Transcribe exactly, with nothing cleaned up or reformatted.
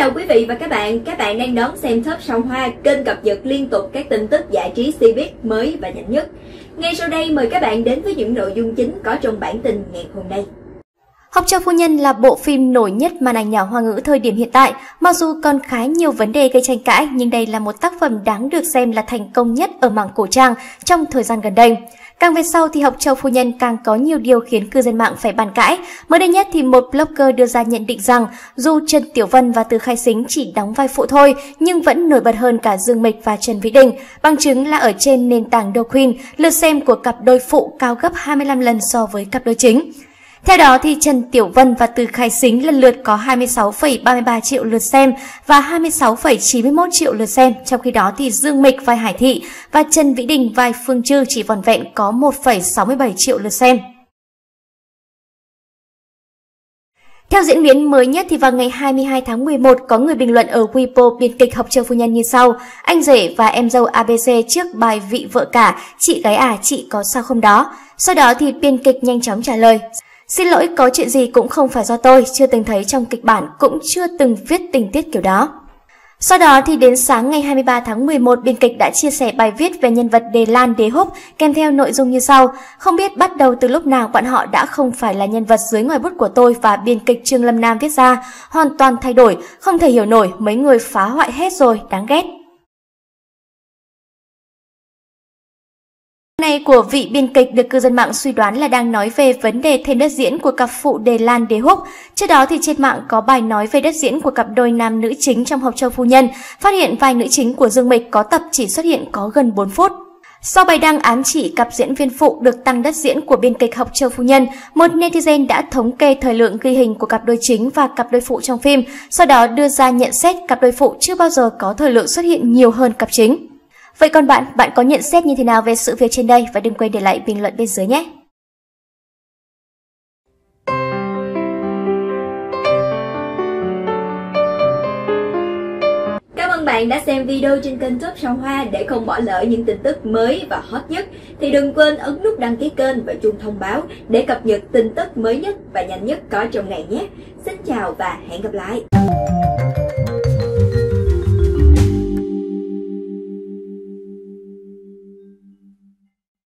chào quý vị và các bạn, các bạn đang đón xem Top Sao Hoa, kênh cập nhật liên tục các tin tức giải trí si biết mới và nhanh nhất. Ngay sau đây mời các bạn đến với những nội dung chính có trong bản tin ngày hôm nay. Hộc Châu Phu Nhân là bộ phim nổi nhất màn ảnh nhỏ Hoa ngữ thời điểm hiện tại. Mặc dù còn khá nhiều vấn đề gây tranh cãi, nhưng đây là một tác phẩm đáng được xem là thành công nhất ở mảng cổ trang trong thời gian gần đây. Càng về sau thì Hộc Châu Phu Nhân càng có nhiều điều khiến cư dân mạng phải bàn cãi. Mới đây nhất thì một blogger đưa ra nhận định rằng dù Trần Tiểu Vân và Từ Khai Xính chỉ đóng vai phụ thôi nhưng vẫn nổi bật hơn cả Dương Mịch và Trần Vĩ Đình. Bằng chứng là ở trên nền tảng Douyin, lượt xem của cặp đôi phụ cao gấp hai mươi lăm lần so với cặp đôi chính. Theo đó thì Trần Tiểu Vân và Từ Khai Xính lần lượt có hai mươi sáu phẩy ba mươi ba triệu lượt xem và hai mươi sáu phẩy chín mươi mốt triệu lượt xem, trong khi đó thì Dương Mịch vai Hải Thị và Trần Vĩ Đình vai Phương Trư chỉ vòn vẹn có một phẩy sáu mươi bảy triệu lượt xem. Theo diễn biến mới nhất thì vào ngày hai mươi hai tháng mười một, có người bình luận ở Weibo biên kịch Hộc Châu Phu Nhân như sau: anh rể và em dâu a bê xê trước bài vị vợ cả, chị gái à chị có sao không đó. Sau đó thì biên kịch nhanh chóng trả lời: xin lỗi, có chuyện gì cũng không phải do tôi, chưa từng thấy trong kịch bản, cũng chưa từng viết tình tiết kiểu đó. Sau đó thì đến sáng ngày hai mươi ba tháng mười một, biên kịch đã chia sẻ bài viết về nhân vật Đề Lan Đề Húc kèm theo nội dung như sau: không biết bắt đầu từ lúc nào bọn họ đã không phải là nhân vật dưới ngòi bút của tôi và biên kịch Trương Lâm Nam viết ra, hoàn toàn thay đổi, không thể hiểu nổi, mấy người phá hoại hết rồi, đáng ghét. Này của vị biên kịch được cư dân mạng suy đoán là đang nói về vấn đề thêm đất diễn của cặp phụ Đề Lan Đề Húc. Trước đó thì trên mạng có bài nói về đất diễn của cặp đôi nam nữ chính trong Hộc Châu Phu Nhân, phát hiện vai nữ chính của Dương Mịch có tập chỉ xuất hiện có gần bốn phút. Sau bài đăng ám chỉ cặp diễn viên phụ được tăng đất diễn của biên kịch Hộc Châu Phu Nhân, một netizen đã thống kê thời lượng ghi hình của cặp đôi chính và cặp đôi phụ trong phim, sau đó đưa ra nhận xét cặp đôi phụ chưa bao giờ có thời lượng xuất hiện nhiều hơn cặp chính. Vậy còn bạn, bạn có nhận xét như thế nào về sự việc trên đây? Và đừng quên để lại bình luận bên dưới nhé! Cảm ơn bạn đã xem video trên kênh Top Sao Hoa. Để không bỏ lỡ những tin tức mới và hot nhất thì đừng quên ấn nút đăng ký kênh và chuông thông báo để cập nhật tin tức mới nhất và nhanh nhất có trong ngày nhé! Xin chào và hẹn gặp lại!